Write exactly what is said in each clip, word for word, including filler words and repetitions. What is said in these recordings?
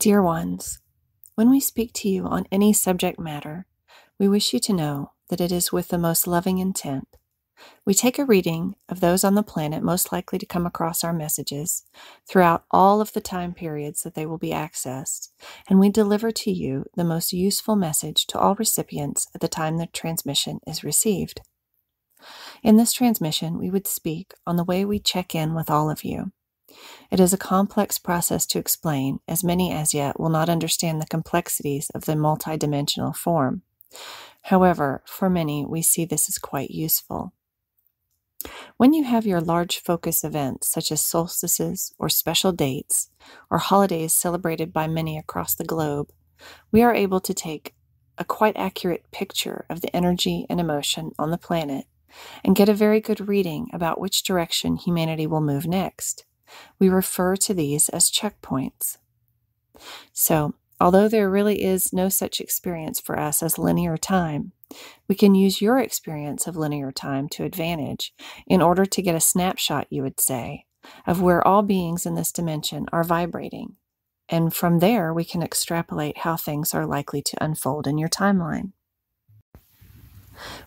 Dear ones, when we speak to you on any subject matter, we wish you to know that it is with the most loving intent. We take a reading of those on the planet most likely to come across our messages throughout all of the time periods that they will be accessed, and we deliver to you the most useful message to all recipients at the time the transmission is received. In this transmission, we would speak on the way we check in with all of you. It is a complex process to explain, as many as yet will not understand the complexities of the multidimensional form. However, for many, we see this as quite useful. When you have your large focus events, such as solstices or special dates, or holidays celebrated by many across the globe, we are able to take a quite accurate picture of the energy and emotion on the planet and get a very good reading about which direction humanity will move next. We refer to these as checkpoints. So, although there really is no such experience for us as linear time, we can use your experience of linear time to advantage in order to get a snapshot, you would say, of where all beings in this dimension are vibrating. And from there, we can extrapolate how things are likely to unfold in your timeline.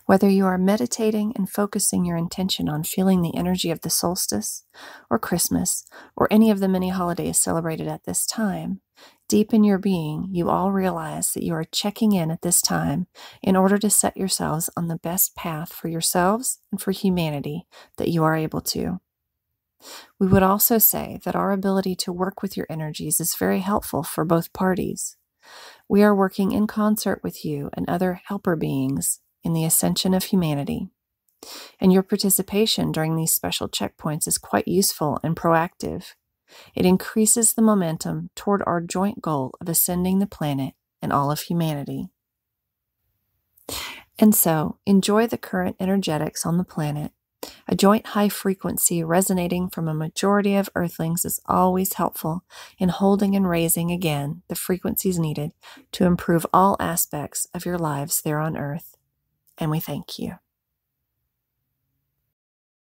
Whether you are meditating and focusing your intention on feeling the energy of the solstice, or Christmas, or any of the many holidays celebrated at this time, deep in your being, you all realize that you are checking in at this time in order to set yourselves on the best path for yourselves and for humanity that you are able to. We would also say that our ability to work with your energies is very helpful for both parties. We are working in concert with you and other helper beings in the ascension of humanity, and your participation during these special checkpoints is quite useful and proactive. It increases the momentum toward our joint goal of ascending the planet and all of humanity. And so, enjoy the current energetics on the planet. A joint high frequency resonating from a majority of Earthlings is always helpful in holding and raising again the frequencies needed to improve all aspects of your lives there on Earth. And we thank you.